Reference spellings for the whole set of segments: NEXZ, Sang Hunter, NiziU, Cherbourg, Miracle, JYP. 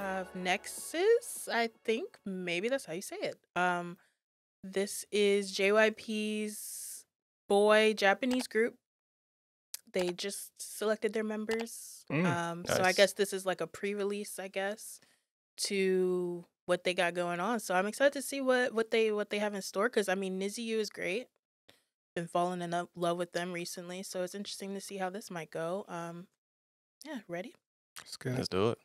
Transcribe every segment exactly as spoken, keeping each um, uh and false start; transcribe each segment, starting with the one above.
have NEXZ, I think maybe that's how you say it. Um, this is J Y P's boy Japanese group. They just selected their members. Mm, um, nice. So I guess this is like a pre-release, I guess, to what they got going on. So I'm excited to see what what they what they have in store. Because I mean, NiziU is great. Been falling in love with them recently, so it's interesting to see how this might go. Um, yeah, ready? Let's go. Let's do it.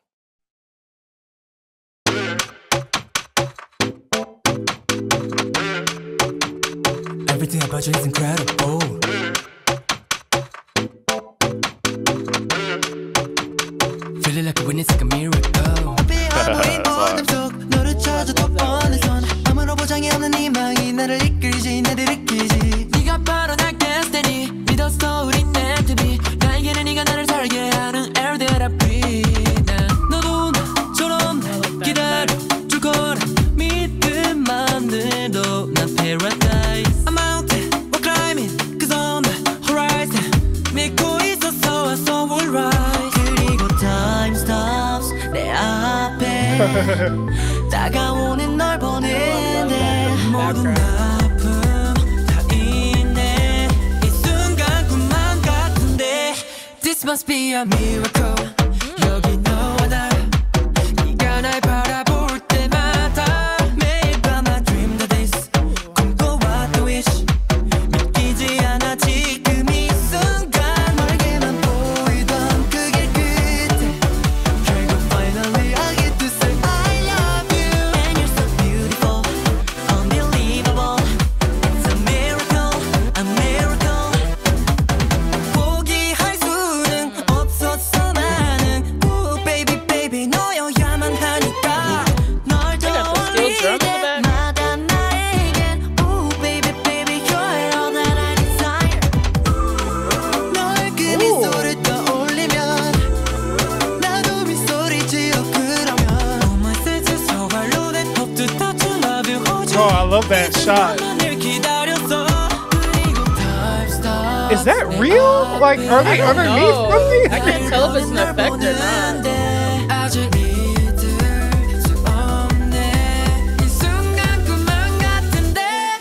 Everything about you is incredible. Feeling like a witness, like a miracle. 다가오는 널 보내네 모든 아픔 다 있네 이 순간 꿈만 같은데 This must be a miracle 여기 너와 나 네가 날 바라볼 때마다 매일 밤 I dreamed of this 꿈꿔왔던 wish 믿기지 않아 지금 이 순간 너에게만 보이던 그게 그때 결국 finally love that shot. Is that real? Like, are they underneath something? I can't tell if it's an effect or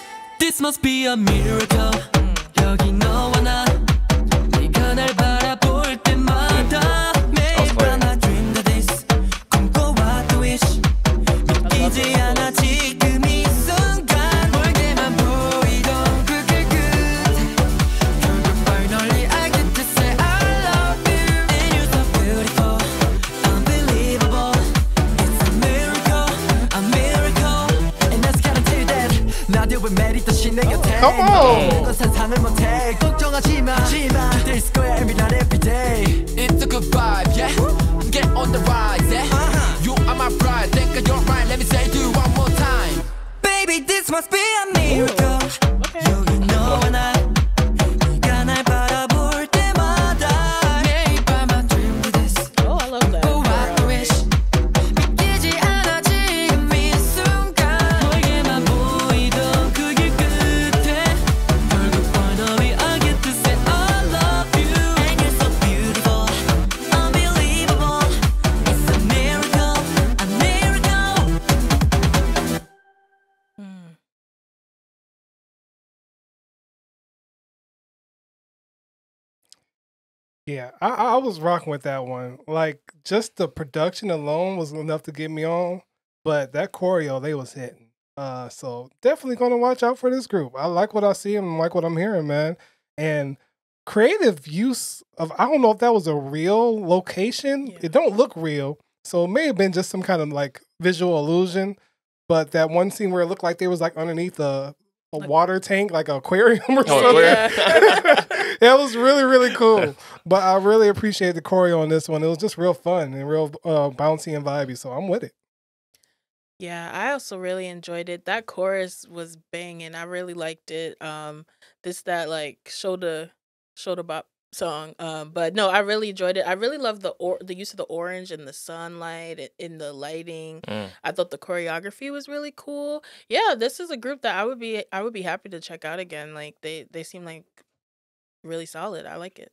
not. This must be a miracle. Come on! It's a good vibe, yeah? Get on the rise, yeah? You are my pride, think of your mind, let me say you one more time. Baby, this must be a miracle. You know and I Yeah, I, I was rocking with that one. Like, just the production alone was enough to get me on. But that choreo, they was hitting. Uh, so definitely going to watch out for this group. I like what I see and like what I'm hearing, man. And creative use of, I don't know if that was a real location. Yeah. It don't look real. So it may have been just some kind of, like, visual illusion. But that one scene where it looked like they was, like, underneath a, a like, water tank, like an aquarium or something. Yeah. That was really, really cool. But I really appreciate the choreo on this one. It was just real fun and real uh, bouncy and vibey. So I'm with it. Yeah, I also really enjoyed it. That chorus was banging. I really liked it. Um, this, that, like, shoulder, shoulder bop song. Um, but no, I really enjoyed it. I really loved the or the use of the orange and the sunlight in the lighting. Mm. I thought the choreography was really cool. Yeah, this is a group that I would be I would be happy to check out again. Like they they seem like really solid. I like it.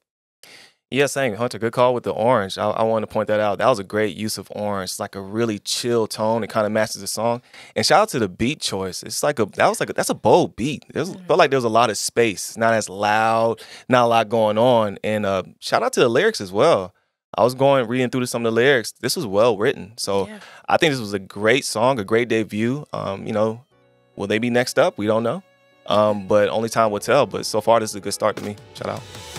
Yeah, Sang Hunter, good call with the orange. I, I want to point that out. That was a great use of orange. It's like a really chill tone. It kind of matches the song. And shout out to the beat choice. It's like a that was like a, that's a bold beat. It was, felt like there was a lot of space. It's not as loud. Not a lot going on. And uh, shout out to the lyrics as well. I was going reading through some of the lyrics. This was well written. So yeah. I think this was a great song, a great debut. Um, you know, will they be next up? We don't know. Um, but only time will tell. But so far, this is a good start to me. Shout out.